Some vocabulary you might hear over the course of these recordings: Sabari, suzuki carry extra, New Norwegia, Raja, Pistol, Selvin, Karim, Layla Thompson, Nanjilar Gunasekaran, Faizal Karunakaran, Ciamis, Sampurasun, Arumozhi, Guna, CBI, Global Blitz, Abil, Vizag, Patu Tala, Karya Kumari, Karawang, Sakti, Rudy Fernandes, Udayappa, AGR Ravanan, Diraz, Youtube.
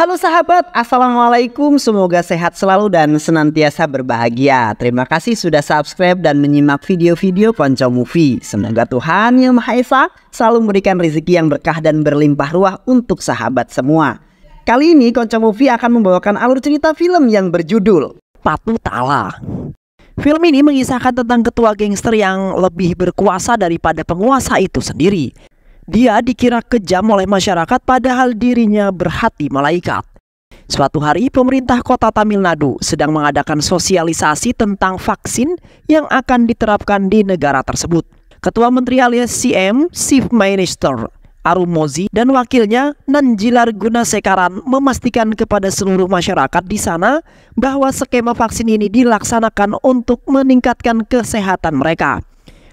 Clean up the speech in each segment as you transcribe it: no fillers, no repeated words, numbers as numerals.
Halo sahabat, assalamualaikum, semoga sehat selalu dan senantiasa berbahagia. Terima kasih sudah subscribe dan menyimak video-video Ponco Movie. Semoga Tuhan Yang Maha Esa selalu memberikan rezeki yang berkah dan berlimpah ruah untuk sahabat semua. Kali ini Ponco Movie akan membawakan alur cerita film yang berjudul Patu Tala. Film ini mengisahkan tentang ketua gangster yang lebih berkuasa daripada penguasa itu sendiri. Dia dikira kejam oleh masyarakat padahal dirinya berhati malaikat. Suatu hari pemerintah kota Tamil Nadu sedang mengadakan sosialisasi tentang vaksin yang akan diterapkan di negara tersebut. Ketua Menteri alias CM, Chief Minister Arumozhi, dan wakilnya Nanjilar Gunasekaran memastikan kepada seluruh masyarakat di sana bahwa skema vaksin ini dilaksanakan untuk meningkatkan kesehatan mereka.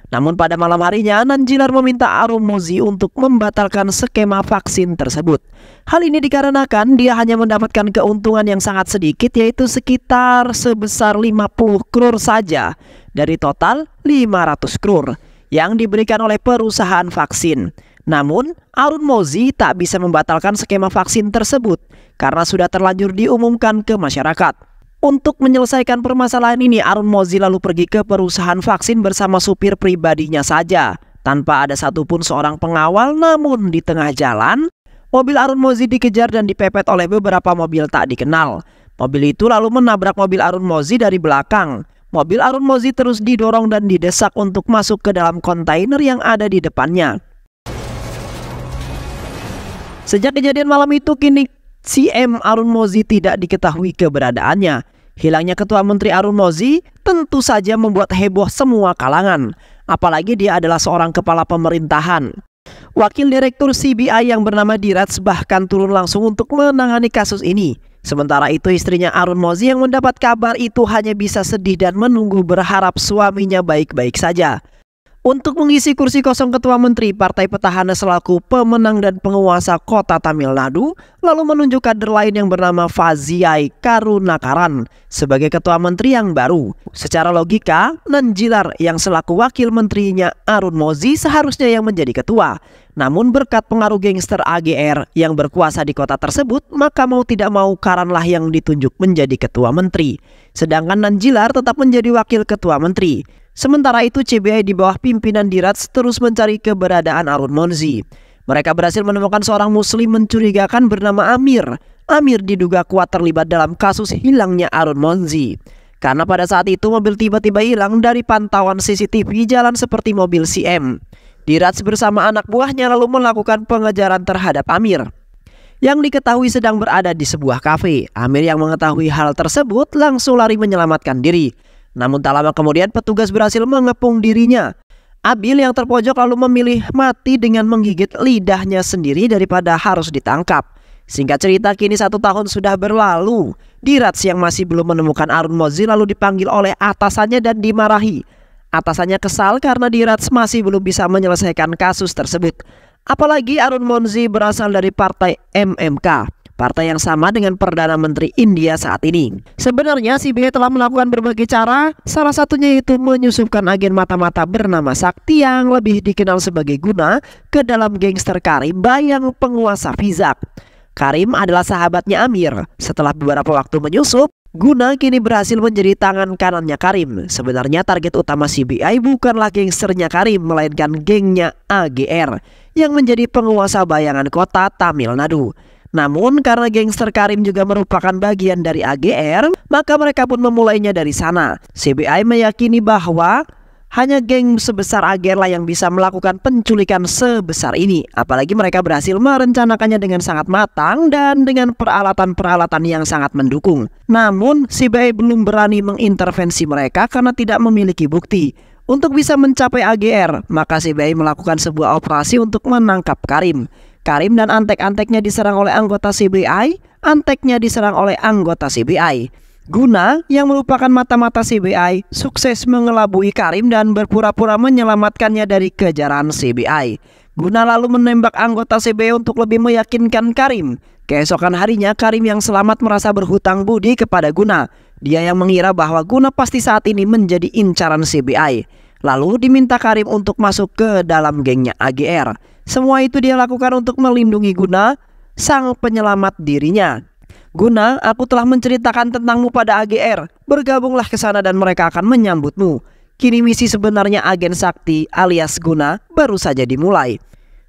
Namun pada malam harinya, Nanjilar meminta Arumozhi untuk membatalkan skema vaksin tersebut. Hal ini dikarenakan dia hanya mendapatkan keuntungan yang sangat sedikit, yaitu sekitar sebesar 50 krur saja dari total 500 krur yang diberikan oleh perusahaan vaksin. Namun, Arumozhi tak bisa membatalkan skema vaksin tersebut karena sudah terlanjur diumumkan ke masyarakat. Untuk menyelesaikan permasalahan ini, Arumozhi lalu pergi ke perusahaan vaksin bersama supir pribadinya saja, tanpa ada satupun seorang pengawal. Namun di tengah jalan, mobil Arumozhi dikejar dan dipepet oleh beberapa mobil tak dikenal. Mobil itu lalu menabrak mobil Arumozhi dari belakang. Mobil Arumozhi terus didorong dan didesak untuk masuk ke dalam kontainer yang ada di depannya. Sejak kejadian malam itu, kini CM Arumozhi tidak diketahui keberadaannya. Hilangnya ketua menteri Arumozhi tentu saja membuat heboh semua kalangan. Apalagi dia adalah seorang kepala pemerintahan. Wakil direktur CBI yang bernama Diraz bahkan turun langsung untuk menangani kasus ini. Sementara itu istrinya Arumozhi yang mendapat kabar itu hanya bisa sedih dan menunggu berharap suaminya baik-baik saja. Untuk mengisi kursi kosong ketua menteri, partai petahana selaku pemenang dan penguasa kota Tamil Nadu lalu menunjuk kader lain yang bernama Faizal Karunakaran sebagai ketua menteri yang baru. Secara logika, Nanjilar yang selaku wakil menterinya Arumozhi seharusnya yang menjadi ketua. Namun berkat pengaruh gangster AGR yang berkuasa di kota tersebut, maka mau tidak mau Karanlah yang ditunjuk menjadi ketua menteri. Sedangkan Nanjilar tetap menjadi wakil ketua menteri. Sementara itu CBI di bawah pimpinan Diraz terus mencari keberadaan Arumozhi. Mereka berhasil menemukan seorang muslim mencurigakan bernama Amir. Amir diduga kuat terlibat dalam kasus hilangnya Arumozhi. Karena pada saat itu mobil tiba-tiba hilang dari pantauan CCTV jalan seperti mobil CM. Diraz bersama anak buahnya lalu melakukan pengejaran terhadap Amir, yang diketahui sedang berada di sebuah kafe. Amir yang mengetahui hal tersebut langsung lari menyelamatkan diri. Namun tak lama kemudian petugas berhasil mengepung dirinya. Abil yang terpojok lalu memilih mati dengan menggigit lidahnya sendiri daripada harus ditangkap. Singkat cerita, kini 1 tahun sudah berlalu. Diraz yang masih belum menemukan Arumozhi lalu dipanggil oleh atasannya dan dimarahi. Atasannya kesal karena Diraz masih belum bisa menyelesaikan kasus tersebut. Apalagi Arumozhi berasal dari partai MMK, partai yang sama dengan Perdana Menteri India saat ini. Sebenarnya CBI telah melakukan berbagai cara, salah satunya yaitu menyusupkan agen mata-mata bernama Sakti yang lebih dikenal sebagai Guna ke dalam gangster Karim, bayang penguasa Vizag. Karim adalah sahabatnya Amir. Setelah beberapa waktu menyusup, Guna kini berhasil menjadi tangan kanannya Karim. Sebenarnya target utama CBI bukanlah gangsternya Karim, melainkan gengnya AGR yang menjadi penguasa bayangan kota Tamil Nadu. Namun karena gangster Karim juga merupakan bagian dari AGR, maka mereka pun memulainya dari sana. CBI meyakini bahwa hanya geng sebesar AGR lah yang bisa melakukan penculikan sebesar ini. Apalagi mereka berhasil merencanakannya dengan sangat matang dan dengan peralatan-peralatan yang sangat mendukung. Namun CBI belum berani mengintervensi mereka karena tidak memiliki bukti. Untuk bisa mencapai AGR, maka CBI melakukan sebuah operasi untuk menangkap Karim. Karim dan antek-anteknya diserang oleh anggota CBI, anteknya diserang oleh anggota CBI. Guna yang merupakan mata-mata CBI sukses mengelabui Karim dan berpura-pura menyelamatkannya dari kejaran CBI. Guna lalu menembak anggota CBI untuk lebih meyakinkan Karim. Keesokan harinya Karim yang selamat merasa berhutang budi kepada Guna. Dia yang mengira bahwa Guna pasti saat ini menjadi incaran CBI. Lalu diminta Karim untuk masuk ke dalam gengnya AGR. Semua itu dia lakukan untuk melindungi Guna, sang penyelamat dirinya. Guna, aku telah menceritakan tentangmu pada AGR. Bergabunglah ke sana dan mereka akan menyambutmu. Kini misi sebenarnya agen Sakti alias Guna baru saja dimulai.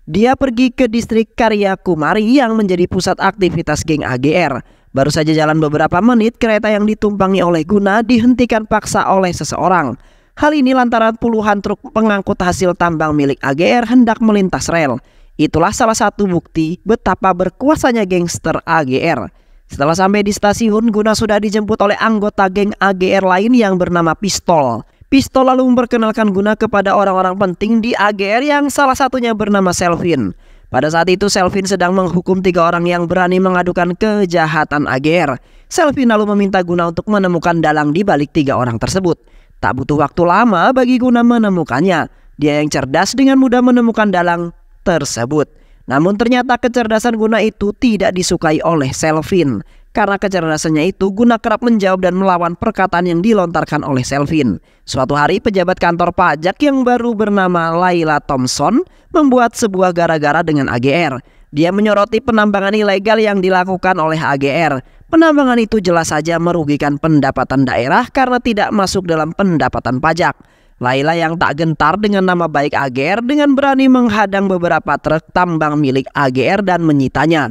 Dia pergi ke distrik Karya Kumari yang menjadi pusat aktivitas geng AGR. Baru saja jalan beberapa menit, kereta yang ditumpangi oleh Guna dihentikan paksa oleh seseorang. Hal ini lantaran puluhan truk pengangkut hasil tambang milik AGR hendak melintas rel. Itulah salah satu bukti betapa berkuasanya gangster AGR. Setelah sampai di stasiun, Guna sudah dijemput oleh anggota geng AGR lain yang bernama Pistol. Pistol lalu memperkenalkan Guna kepada orang-orang penting di AGR yang salah satunya bernama Selvin. Pada saat itu Selvin sedang menghukum 3 orang yang berani mengadukan kejahatan AGR. Selvin lalu meminta Guna untuk menemukan dalang di balik 3 orang tersebut. Tak butuh waktu lama bagi Guna menemukannya. Dia yang cerdas dengan mudah menemukan dalang tersebut. Namun ternyata kecerdasan Guna itu tidak disukai oleh Selvin. Karena kecerdasannya itu, Guna kerap menjawab dan melawan perkataan yang dilontarkan oleh Selvin. Suatu hari pejabat kantor pajak yang baru bernama Layla Thompson membuat sebuah gara-gara dengan AGR. Dia menyoroti penambangan ilegal yang dilakukan oleh AGR. Penambangan itu jelas saja merugikan pendapatan daerah karena tidak masuk dalam pendapatan pajak. Layla yang tak gentar dengan nama baik AGR dengan berani menghadang beberapa truk tambang milik AGR dan menyitanya.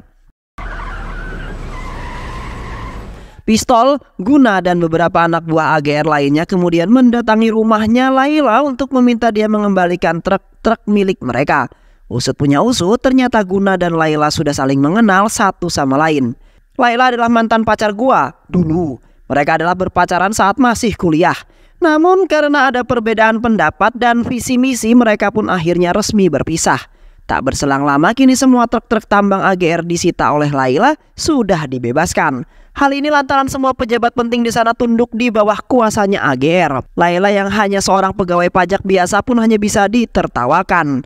Pistol, Guna, dan beberapa anak buah AGR lainnya kemudian mendatangi rumahnya Layla untuk meminta dia mengembalikan truk-truk milik mereka. Usut punya usut, ternyata Guna dan Layla sudah saling mengenal satu sama lain. Layla adalah mantan pacar gua dulu. Mereka adalah berpacaran saat masih kuliah. Namun karena ada perbedaan pendapat dan visi misi, mereka pun akhirnya resmi berpisah. Tak berselang lama, kini semua truk-truk tambang AGR disita oleh Layla sudah dibebaskan. Hal ini lantaran semua pejabat penting di sana tunduk di bawah kuasanya AGR. Layla yang hanya seorang pegawai pajak biasa pun hanya bisa ditertawakan.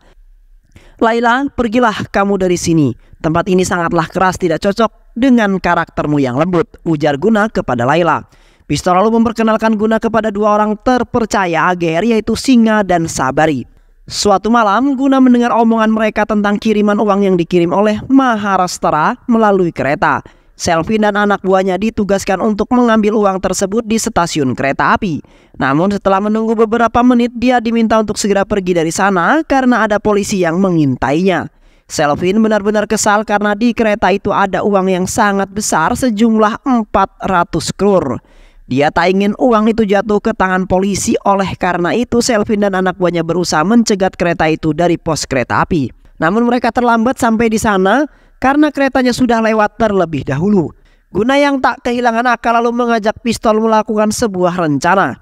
Layla, pergilah kamu dari sini. Tempat ini sangatlah keras, tidak cocok dengan karaktermu yang lembut, ujar Guna kepada Layla. Pistol lalu memperkenalkan Guna kepada 2 orang terpercaya AGR, yaitu Singa dan Sabari. Suatu malam, Guna mendengar omongan mereka tentang kiriman uang yang dikirim oleh Maharastra melalui kereta. Selvin dan anak buahnya ditugaskan untuk mengambil uang tersebut di stasiun kereta api. Namun setelah menunggu beberapa menit, dia diminta untuk segera pergi dari sana karena ada polisi yang mengintainya. Selvin benar-benar kesal karena di kereta itu ada uang yang sangat besar sejumlah 400 krur. Dia tak ingin uang itu jatuh ke tangan polisi, oleh karena itu Selvin dan anak buahnya berusaha mencegat kereta itu dari pos kereta api. Namun mereka terlambat sampai di sana karena keretanya sudah lewat terlebih dahulu. Guna yang tak kehilangan akal lalu mengajak Pistol melakukan sebuah rencana.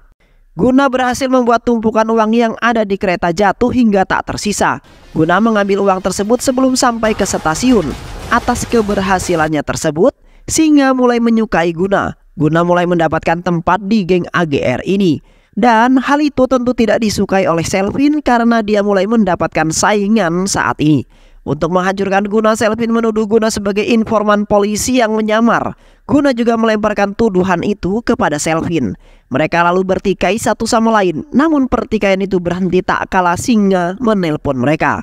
Guna berhasil membuat tumpukan uang yang ada di kereta jatuh hingga tak tersisa. Guna mengambil uang tersebut sebelum sampai ke stasiun. Atas keberhasilannya tersebut, Singa mulai menyukai Guna. Guna mulai mendapatkan tempat di geng AGR ini. Dan hal itu tentu tidak disukai oleh Selvin karena dia mulai mendapatkan saingan saat ini. Untuk menghancurkan Guna, Selvin menuduh Guna sebagai informan polisi yang menyamar. Guna juga melemparkan tuduhan itu kepada Selvin. Mereka lalu bertikai satu sama lain. Namun pertikaian itu berhenti tak kala Singa menelpon mereka.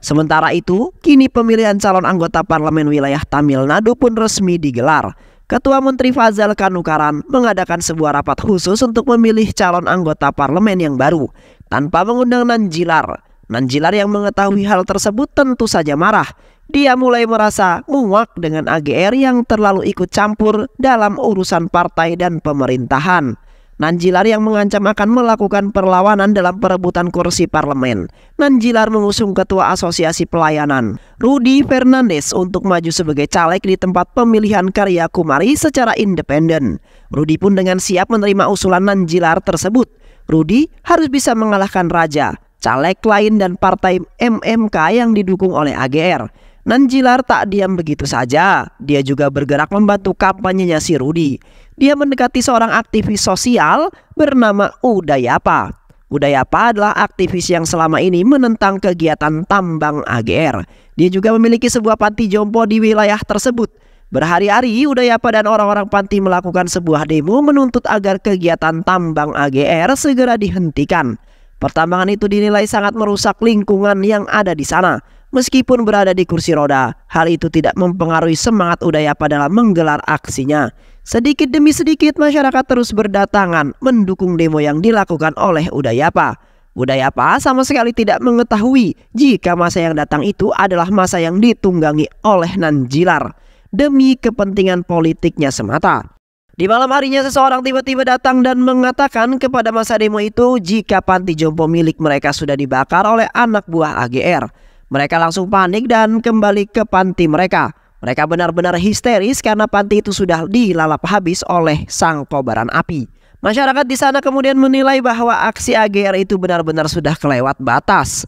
Sementara itu, kini pemilihan calon anggota parlemen wilayah Tamil Nadu pun resmi digelar. Ketua Menteri Faizal Karunakaran mengadakan sebuah rapat khusus untuk memilih calon anggota parlemen yang baru tanpa mengundang Nanjilar. Nanjilar yang mengetahui hal tersebut tentu saja marah. Dia mulai merasa muak dengan AGR yang terlalu ikut campur dalam urusan partai dan pemerintahan. Nanjilar yang mengancam akan melakukan perlawanan dalam perebutan kursi parlemen. Nanjilar mengusung Ketua Asosiasi Pelayanan, Rudy Fernandes, untuk maju sebagai caleg di tempat pemilihan Karya Kumari secara independen. Rudy pun dengan siap menerima usulan Nanjilar tersebut. Rudy harus bisa mengalahkan Raja, caleg lain dan partai MMK yang didukung oleh AGR. Nanjilar tak diam begitu saja. Dia juga bergerak membantu kampanyenya si Rudy. Dia mendekati seorang aktivis sosial bernama Udayappa. Udayappa adalah aktivis yang selama ini menentang kegiatan tambang AGR. Dia juga memiliki sebuah panti jompo di wilayah tersebut. Berhari-hari Udayappa dan orang-orang panti melakukan sebuah demo menuntut agar kegiatan tambang AGR segera dihentikan. Pertambangan itu dinilai sangat merusak lingkungan yang ada di sana. Meskipun berada di kursi roda, hal itu tidak mempengaruhi semangat Udayappa dalam menggelar aksinya. Sedikit demi sedikit masyarakat terus berdatangan mendukung demo yang dilakukan oleh Udayappa. Udayappa sama sekali tidak mengetahui jika masa yang datang itu adalah masa yang ditunggangi oleh Nanjilar demi kepentingan politiknya semata. Di malam harinya seseorang tiba-tiba datang dan mengatakan kepada masa demo itu jika panti jompo milik mereka sudah dibakar oleh anak buah AGR. Mereka langsung panik dan kembali ke panti mereka. Mereka benar-benar histeris karena panti itu sudah dilalap habis oleh sang kobaran api. Masyarakat di sana kemudian menilai bahwa aksi AGR itu benar-benar sudah kelewat batas.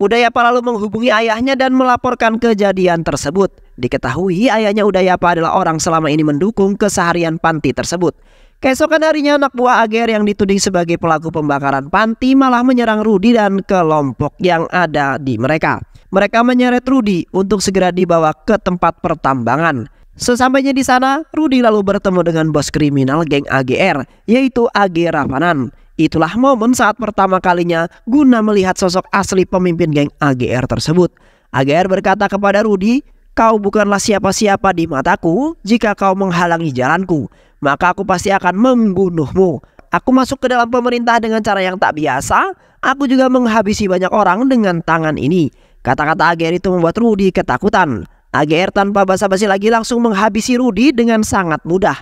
Udayappa lalu menghubungi ayahnya dan melaporkan kejadian tersebut. Diketahui ayahnya Udayappa adalah orang selama ini mendukung keseharian panti tersebut. Keesokan harinya anak buah AGR yang dituding sebagai pelaku pembakaran panti malah menyerang Rudy dan kelompok yang ada di mereka. Mereka menyeret Rudy untuk segera dibawa ke tempat pertambangan. Sesampainya di sana, Rudy lalu bertemu dengan bos kriminal geng AGR, yaitu AGR Ravanan. Itulah momen saat pertama kalinya Guna melihat sosok asli pemimpin geng AGR tersebut. AGR berkata kepada Rudy, "Kau bukanlah siapa-siapa di mataku. Jika kau menghalangi jalanku, maka aku pasti akan membunuhmu. Aku masuk ke dalam pemerintah dengan cara yang tak biasa. Aku juga menghabisi banyak orang dengan tangan ini." Kata-kata AGR itu membuat Rudy ketakutan. AGR tanpa basa-basi lagi langsung menghabisi Rudy dengan sangat mudah.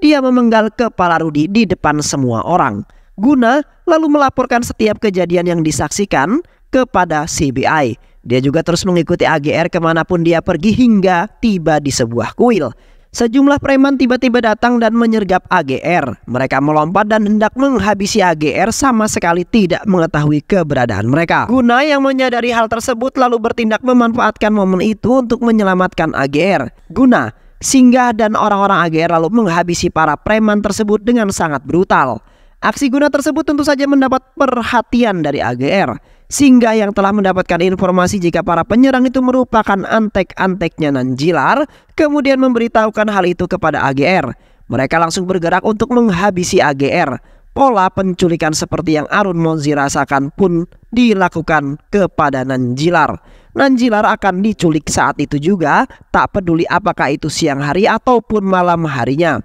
Dia memenggal kepala Rudy di depan semua orang. Guna lalu melaporkan setiap kejadian yang disaksikan kepada CBI. Dia juga terus mengikuti AGR kemanapun dia pergi hingga tiba di sebuah kuil. Sejumlah preman tiba-tiba datang dan menyergap AGR. Mereka melompat dan hendak menghabisi AGR sama sekali tidak mengetahui keberadaan mereka. Guna yang menyadari hal tersebut lalu bertindak memanfaatkan momen itu untuk menyelamatkan AGR. Guna, Singa dan orang-orang AGR lalu menghabisi para preman tersebut dengan sangat brutal. Aksi Guna tersebut tentu saja mendapat perhatian dari AGR. Singa yang telah mendapatkan informasi jika para penyerang itu merupakan antek-anteknya Nanjilar, kemudian memberitahukan hal itu kepada AGR. Mereka langsung bergerak untuk menghabisi AGR. Pola penculikan seperti yang Arumozhi rasakan pun dilakukan kepada Nanjilar. Nanjilar akan diculik saat itu juga, tak peduli apakah itu siang hari ataupun malam harinya.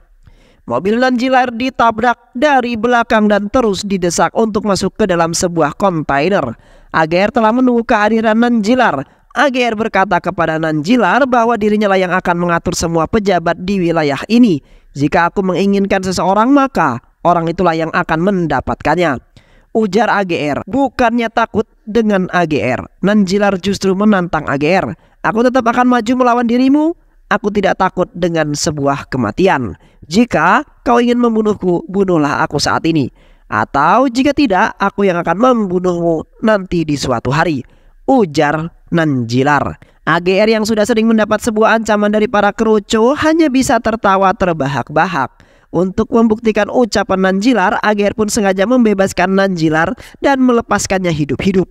Mobil Nanjilar ditabrak dari belakang dan terus didesak untuk masuk ke dalam sebuah kontainer. AGR telah menunggu kehadiran Nanjilar. AGR berkata kepada Nanjilar bahwa dirinya lah yang akan mengatur semua pejabat di wilayah ini. Jika aku menginginkan seseorang maka orang itulah yang akan mendapatkannya, ujar AGR. Bukannya takut dengan AGR, Nanjilar justru menantang AGR. Aku tetap akan maju melawan dirimu. Aku tidak takut dengan sebuah kematian. Jika kau ingin membunuhku, bunuhlah aku saat ini. Atau jika tidak, aku yang akan membunuhmu nanti di suatu hari, ujar Nanjilar. AGR yang sudah sering mendapat sebuah ancaman dari para kerucu hanya bisa tertawa terbahak-bahak. Untuk membuktikan ucapan Nanjilar, AGR pun sengaja membebaskan Nanjilar dan melepaskannya hidup-hidup.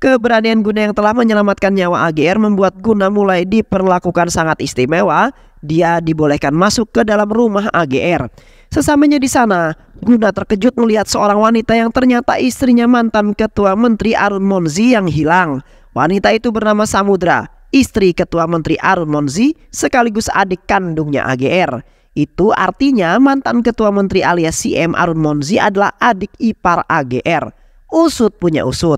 Keberanian Guna yang telah menyelamatkan nyawa AGR membuat Guna mulai diperlakukan sangat istimewa. Dia dibolehkan masuk ke dalam rumah AGR. Sesamanya di sana, Guna terkejut melihat seorang wanita yang ternyata istrinya mantan Ketua Menteri Arumozhi yang hilang. Wanita itu bernama Samudra, istri Ketua Menteri Arumozhi sekaligus adik kandungnya AGR. Itu artinya mantan Ketua Menteri alias CM Arumozhi adalah adik ipar AGR. Usut punya usut.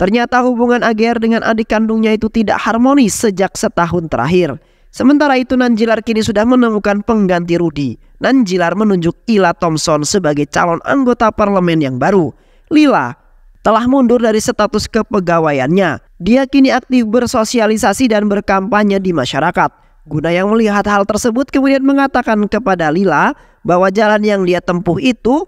Ternyata hubungan AGR dengan adik kandungnya itu tidak harmonis sejak setahun terakhir. Sementara itu Nanjilar kini sudah menemukan pengganti Rudy. Nanjilar menunjuk Ila Thompson sebagai calon anggota parlemen yang baru. Layla telah mundur dari status kepegawaiannya. Dia kini aktif bersosialisasi dan berkampanye di masyarakat. Guna yang melihat hal tersebut kemudian mengatakan kepada Layla bahwa jalan yang dia tempuh itu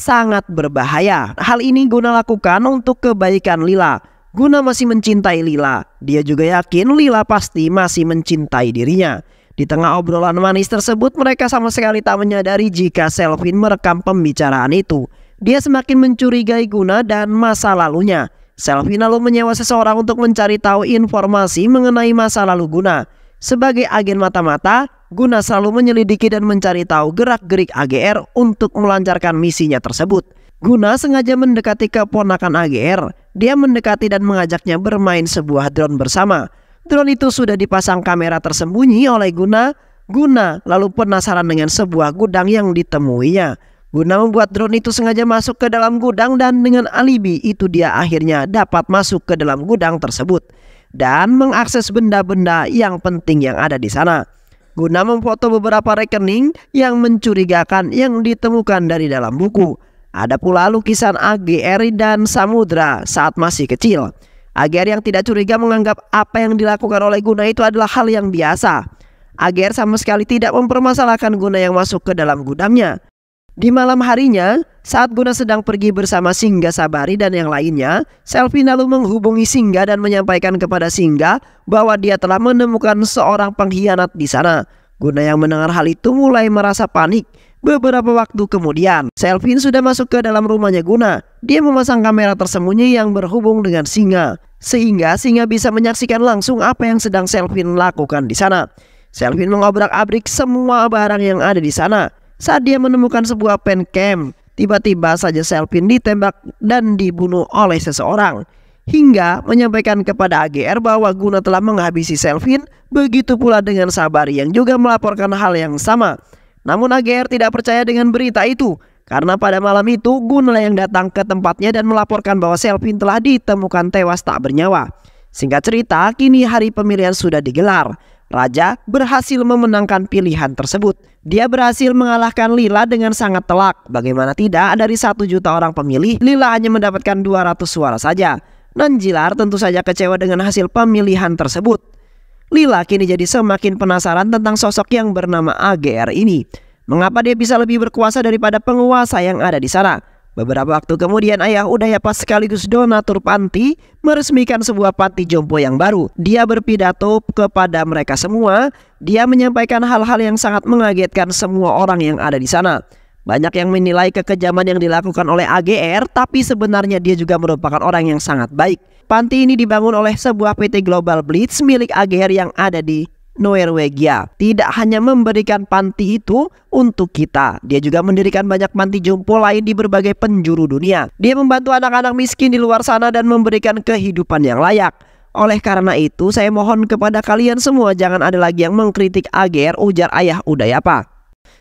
sangat berbahaya. Hal ini Guna lakukan untuk kebaikan Layla. Guna masih mencintai Layla. Dia juga yakin Layla pasti masih mencintai dirinya. Di tengah obrolan manis tersebut, mereka sama sekali tak menyadari jika Selvin merekam pembicaraan itu. Dia semakin mencurigai Guna dan masa lalunya. Selvin lalu menyewa seseorang untuk mencari tahu informasi mengenai masa lalu Guna. Sebagai agen mata-mata, Guna selalu menyelidiki dan mencari tahu gerak-gerik AGR untuk melancarkan misinya tersebut. Guna sengaja mendekati keponakan AGR. Dia mendekati dan mengajaknya bermain sebuah drone bersama. Drone itu sudah dipasang kamera tersembunyi oleh Guna. Guna lalu penasaran dengan sebuah gudang yang ditemuinya. Guna membuat drone itu sengaja masuk ke dalam gudang dan dengan alibi itu dia akhirnya dapat masuk ke dalam gudang tersebut dan mengakses benda-benda yang penting yang ada di sana. Guna memfoto beberapa rekening yang mencurigakan yang ditemukan dari dalam buku. Ada pula lukisan AGR dan Samudra saat masih kecil. AGR yang tidak curiga menganggap apa yang dilakukan oleh Guna itu adalah hal yang biasa. AGR sama sekali tidak mempermasalahkan Guna yang masuk ke dalam gudangnya. Di malam harinya, saat Guna sedang pergi bersama Singa, Sabari, dan yang lainnya, Selvin lalu menghubungi Singa dan menyampaikan kepada Singa bahwa dia telah menemukan seorang pengkhianat di sana. Guna yang mendengar hal itu mulai merasa panik. Beberapa waktu kemudian, Selvin sudah masuk ke dalam rumahnya Guna. Dia memasang kamera tersembunyi yang berhubung dengan Singa, sehingga Singa bisa menyaksikan langsung apa yang sedang Selvin lakukan di sana. Selvin mengobrak-abrik semua barang yang ada di sana. Saat dia menemukan sebuah pencam, tiba-tiba saja Selvin ditembak dan dibunuh oleh seseorang, hingga menyampaikan kepada AGR bahwa Guna telah menghabisi Selvin. Begitu pula dengan Sabari yang juga melaporkan hal yang sama. Namun AGR tidak percaya dengan berita itu, karena pada malam itu Guna yang datang ke tempatnya dan melaporkan bahwa Selvin telah ditemukan tewas tak bernyawa. Singkat cerita, kini hari pemilihan sudah digelar. Raja berhasil memenangkan pilihan tersebut. Dia berhasil mengalahkan Layla dengan sangat telak. Bagaimana tidak, dari 1 juta orang pemilih, Layla hanya mendapatkan 200 suara saja. Nanjilar tentu saja kecewa dengan hasil pemilihan tersebut. Layla kini jadi semakin penasaran tentang sosok yang bernama AGR ini. Mengapa dia bisa lebih berkuasa daripada penguasa yang ada di sana? Beberapa waktu kemudian, ayah Udayappa sekaligus donatur panti meresmikan sebuah panti jompo yang baru. Dia berpidato kepada mereka semua. Dia menyampaikan hal-hal yang sangat mengagetkan semua orang yang ada di sana. Banyak yang menilai kekejaman yang dilakukan oleh AGR, tapi sebenarnya dia juga merupakan orang yang sangat baik. Panti ini dibangun oleh sebuah PT Global Blitz milik AGR yang ada di Norwegia. Tidak hanya memberikan panti itu untuk kita, dia juga mendirikan banyak panti jompo lain di berbagai penjuru dunia. Dia membantu anak-anak miskin di luar sana dan memberikan kehidupan yang layak. Oleh karena itu, saya mohon kepada kalian semua jangan ada lagi yang mengkritik AGR, ujar ayah Udayappa.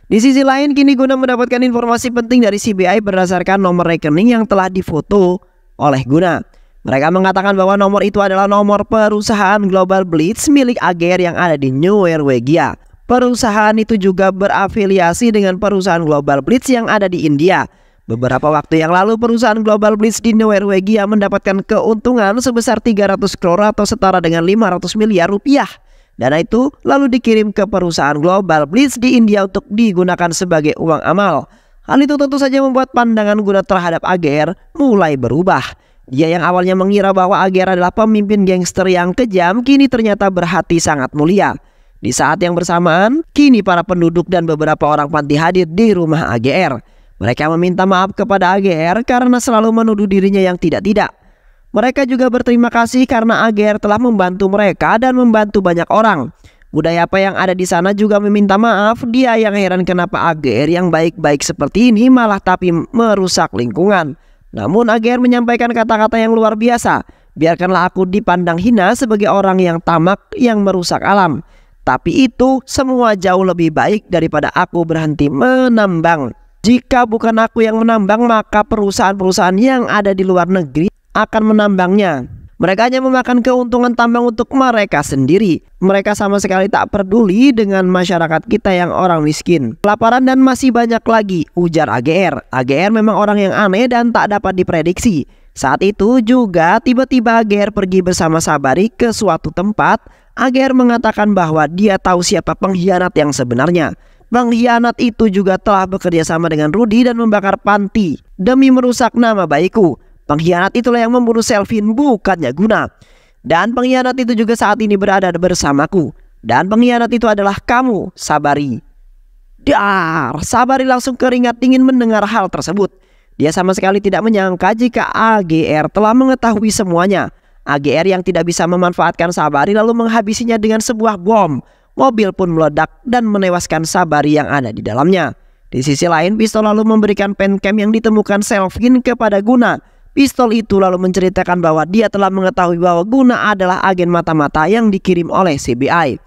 Di sisi lain, kini Guna mendapatkan informasi penting dari CBI berdasarkan nomor rekening yang telah difoto oleh Guna. Mereka mengatakan bahwa nomor itu adalah nomor perusahaan Global Blitz milik AGR yang ada di New Norwegia. Perusahaan itu juga berafiliasi dengan perusahaan Global Blitz yang ada di India. Beberapa waktu yang lalu, perusahaan Global Blitz di New Norwegia mendapatkan keuntungan sebesar 300 crore atau setara dengan 500 miliar rupiah. Dana itu lalu dikirim ke perusahaan Global Blitz di India untuk digunakan sebagai uang amal. Hal itu tentu saja membuat pandangan Guna terhadap AGR mulai berubah. Dia yang awalnya mengira bahwa AGR adalah pemimpin gangster yang kejam, kini ternyata berhati sangat mulia. Di saat yang bersamaan, kini para penduduk dan beberapa orang panti hadir di rumah AGR. Mereka meminta maaf kepada AGR karena selalu menuduh dirinya yang tidak-tidak. Mereka juga berterima kasih karena AGR telah membantu mereka dan membantu banyak orang. Udayappa yang ada di sana juga meminta maaf. Dia yang heran kenapa AGR yang baik-baik seperti ini malah tapi merusak lingkungan. Namun AGR menyampaikan kata-kata yang luar biasa. Biarkanlah aku dipandang hina sebagai orang yang tamak yang merusak alam. Tapi itu semua jauh lebih baik daripada aku berhenti menambang. Jika bukan aku yang menambang, maka perusahaan-perusahaan yang ada di luar negeri akan menambangnya. Mereka hanya memakan keuntungan tambang untuk mereka sendiri. Mereka sama sekali tak peduli dengan masyarakat kita yang orang miskin, kelaparan, dan masih banyak lagi, ujar AGR. AGR memang orang yang aneh dan tak dapat diprediksi. Saat itu juga tiba-tiba AGR pergi bersama Sabari ke suatu tempat. AGR mengatakan bahwa dia tahu siapa pengkhianat yang sebenarnya. Pengkhianat itu juga telah bekerja sama dengan Rudy dan membakar panti demi merusak nama baikku. Pengkhianat itulah yang membunuh Selvin, bukannya Guna. Dan pengkhianat itu juga saat ini berada bersamaku. Dan pengkhianat itu adalah kamu, Sabari. Sabari langsung keringat dingin mendengar hal tersebut. Dia sama sekali tidak menyangka jika AGR telah mengetahui semuanya. AGR yang tidak bisa memanfaatkan Sabari lalu menghabisinya dengan sebuah bom. Mobil pun meledak dan menewaskan Sabari yang ada di dalamnya. Di sisi lain, Pistol lalu memberikan pencam yang ditemukan Selvin kepada Guna. Pistol itu lalu menceritakan bahwa dia telah mengetahui bahwa Guna adalah agen mata-mata yang dikirim oleh CBI.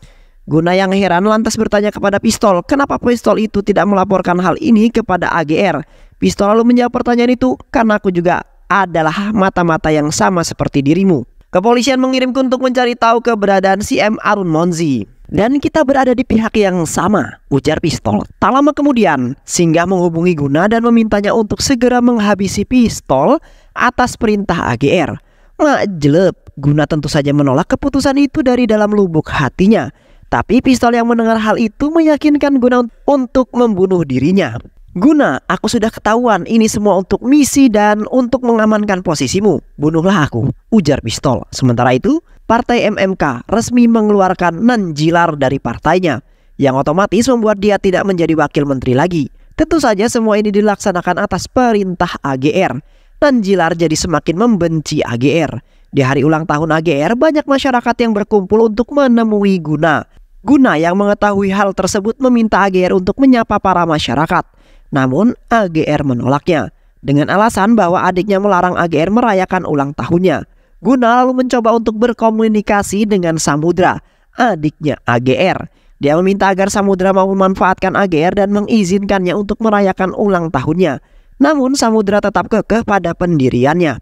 Guna yang heran lantas bertanya kepada Pistol, kenapa Pistol itu tidak melaporkan hal ini kepada AGR. Pistol lalu menjawab pertanyaan itu, karena aku juga adalah mata-mata yang sama seperti dirimu. Kepolisian mengirimku untuk mencari tahu keberadaan CM Arumozhi. Dan kita berada di pihak yang sama, ujar Pistol. Tak lama kemudian, Singa menghubungi Guna dan memintanya untuk segera menghabisi Pistol atas perintah AGR. Majelep, Guna tentu saja menolak keputusan itu dari dalam lubuk hatinya. Tapi Pistol yang mendengar hal itu meyakinkan Guna untuk membunuh dirinya. Guna, aku sudah ketahuan ini semua untuk misi dan untuk mengamankan posisimu. Bunuhlah aku, ujar Pistol. Sementara itu, partai MMK resmi mengeluarkan Nanjilar dari partainya, yang otomatis membuat dia tidak menjadi wakil menteri lagi. Tentu saja semua ini dilaksanakan atas perintah AGR. Nanjilar jadi semakin membenci AGR. Di hari ulang tahun AGR, banyak masyarakat yang berkumpul untuk menemui Guna. Guna yang mengetahui hal tersebut meminta AGR untuk menyapa para masyarakat. Namun AGR menolaknya dengan alasan bahwa adiknya melarang AGR merayakan ulang tahunnya. Guna lalu mencoba untuk berkomunikasi dengan Samudra, adiknya AGR. Dia meminta agar Samudra mau memanfaatkan AGR dan mengizinkannya untuk merayakan ulang tahunnya. Namun Samudra tetap kekeh pada pendiriannya.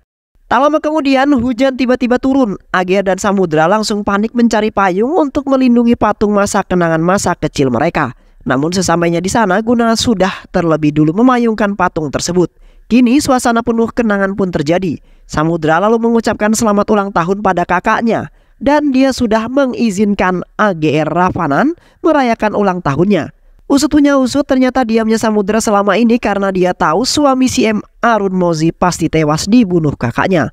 Tak lama kemudian hujan tiba-tiba turun. AGR dan Samudra langsung panik mencari payung untuk melindungi patung masa kenangan masa kecil mereka. Namun sesampainya di sana, Guna sudah terlebih dulu memayungkan patung tersebut. Kini suasana penuh kenangan pun terjadi. Samudra lalu mengucapkan selamat ulang tahun pada kakaknya. Dan dia sudah mengizinkan AGR Ravanan merayakan ulang tahunnya. Usut punya usut, ternyata diamnya Samudra selama ini karena dia tahu suami CM Arumozhi pasti tewas dibunuh kakaknya.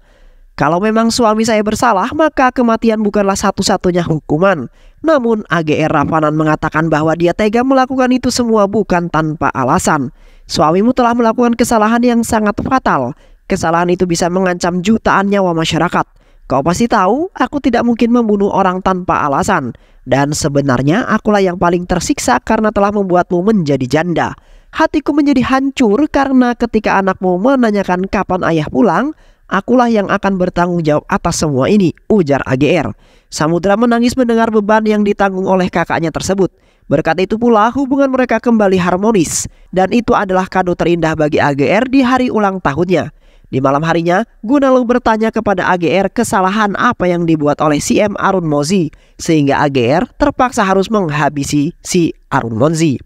Kalau memang suami saya bersalah, maka kematian bukanlah satu-satunya hukuman. Namun AGR Ravanan mengatakan bahwa dia tega melakukan itu semua bukan tanpa alasan. Suamimu telah melakukan kesalahan yang sangat fatal. Kesalahan itu bisa mengancam jutaan nyawa masyarakat. Kau pasti tahu, aku tidak mungkin membunuh orang tanpa alasan. Dan sebenarnya akulah yang paling tersiksa karena telah membuatmu menjadi janda. Hatiku menjadi hancur karena ketika anakmu menanyakan kapan ayah pulang, akulah yang akan bertanggung jawab atas semua ini, ujar AGR. Samudra menangis mendengar beban yang ditanggung oleh kakaknya tersebut. Berkat itu pula hubungan mereka kembali harmonis. Dan itu adalah kado terindah bagi AGR di hari ulang tahunnya. Di malam harinya, Guna lalu bertanya kepada AGR kesalahan apa yang dibuat oleh CM Arumozhi, sehingga AGR terpaksa harus menghabisi si Arumozhi.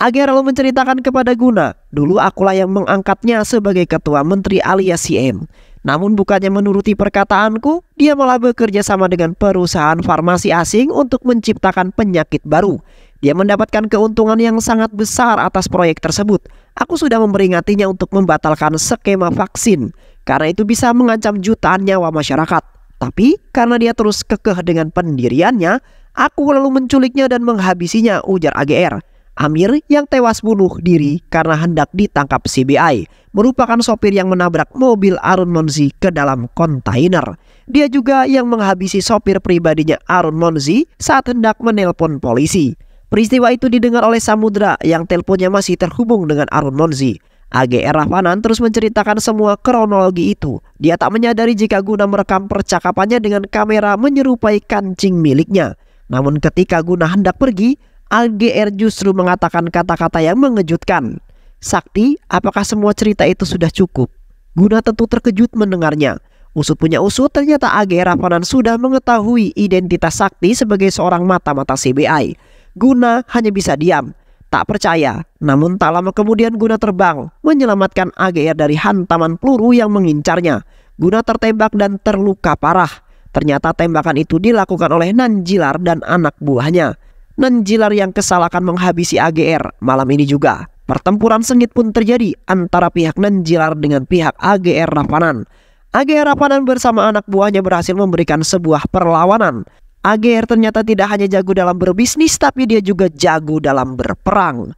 AGR lalu menceritakan kepada Guna, dulu akulah yang mengangkatnya sebagai ketua menteri alias CM. Namun bukannya menuruti perkataanku, dia malah bekerja sama dengan perusahaan farmasi asing untuk menciptakan penyakit baru. Dia mendapatkan keuntungan yang sangat besar atas proyek tersebut. Aku sudah memperingatinya untuk membatalkan skema vaksin, karena itu bisa mengancam jutaan nyawa masyarakat. Tapi karena dia terus kekeh dengan pendiriannya, aku lalu menculiknya dan menghabisinya, ujar AGR. Amir yang tewas bunuh diri karena hendak ditangkap CBI merupakan sopir yang menabrak mobil Arumozhi ke dalam kontainer. Dia juga yang menghabisi sopir pribadinya Arumozhi saat hendak menelpon polisi. Peristiwa itu didengar oleh Samudra yang teleponnya masih terhubung dengan Arumozhi. AGR Ravanan terus menceritakan semua kronologi itu. Dia tak menyadari jika Guna merekam percakapannya dengan kamera menyerupai kancing miliknya. Namun ketika Guna hendak pergi, AGR justru mengatakan kata-kata yang mengejutkan. Sakti, apakah semua cerita itu sudah cukup? Guna tentu terkejut mendengarnya. Usut punya usut, ternyata AGR Ravanan sudah mengetahui identitas Sakti sebagai seorang mata-mata CBI. Guna hanya bisa diam, tak percaya. Namun tak lama kemudian Guna terbang, menyelamatkan AGR dari hantaman peluru yang mengincarnya. Guna tertembak dan terluka parah. Ternyata tembakan itu dilakukan oleh Nanjilar dan anak buahnya. Nanjilar yang kesal akan menghabisi AGR. Malam ini juga pertempuran sengit pun terjadi antara pihak Nanjilar dengan pihak AGR Ravanan. AGR Ravanan bersama anak buahnya berhasil memberikan sebuah perlawanan. AGR ternyata tidak hanya jago dalam berbisnis, tapi dia juga jago dalam berperang.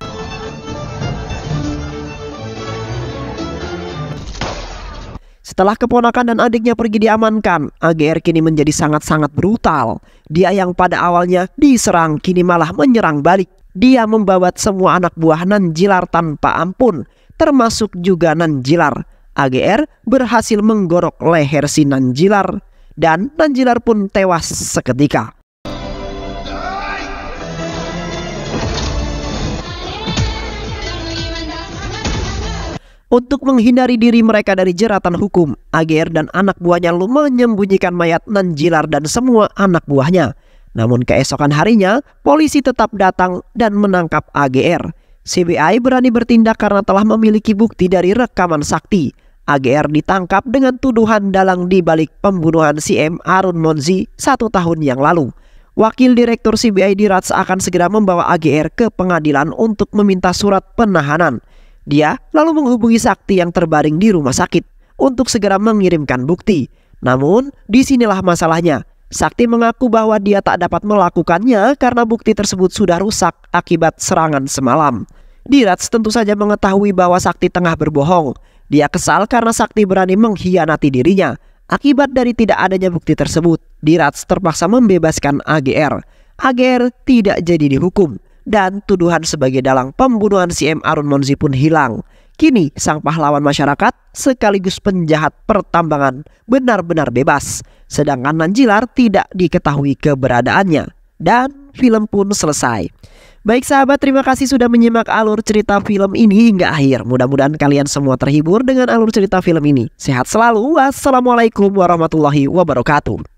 Setelah keponakan dan adiknya pergi diamankan, AGR kini menjadi sangat-sangat brutal. Dia yang pada awalnya diserang, kini malah menyerang balik. Dia membabat semua anak buah Nanjilar tanpa ampun, termasuk juga Nanjilar. AGR berhasil menggorok leher si Nanjilar dan Nanjilar pun tewas seketika. Untuk menghindari diri mereka dari jeratan hukum, AGR dan anak buahnya menyembunyikan mayat Nanjilar dan semua anak buahnya. Namun keesokan harinya, polisi tetap datang dan menangkap AGR. CBI berani bertindak karena telah memiliki bukti dari rekaman Sakti. AGR ditangkap dengan tuduhan dalang di balik pembunuhan CM Arumozhi 1 tahun yang lalu. Wakil Direktur CBI Diraz akan segera membawa AGR ke pengadilan untuk meminta surat penahanan. Dia lalu menghubungi Sakti yang terbaring di rumah sakit untuk segera mengirimkan bukti. Namun disinilah masalahnya. Sakti mengaku bahwa dia tak dapat melakukannya karena bukti tersebut sudah rusak akibat serangan semalam. Diraz tentu saja mengetahui bahwa Sakti tengah berbohong. Dia kesal karena Sakti berani mengkhianati dirinya. Akibat dari tidak adanya bukti tersebut, Diraz terpaksa membebaskan AGR. AGR tidak jadi dihukum dan tuduhan sebagai dalang pembunuhan CM Arumozhi pun hilang. Kini sang pahlawan masyarakat sekaligus penjahat pertambangan benar-benar bebas, sedangkan Nanjilar tidak diketahui keberadaannya. Dan film pun selesai. Baik sahabat, terima kasih sudah menyimak alur cerita film ini hingga akhir. Mudah-mudahan kalian semua terhibur dengan alur cerita film ini. Sehat selalu, wassalamualaikum warahmatullahi wabarakatuh.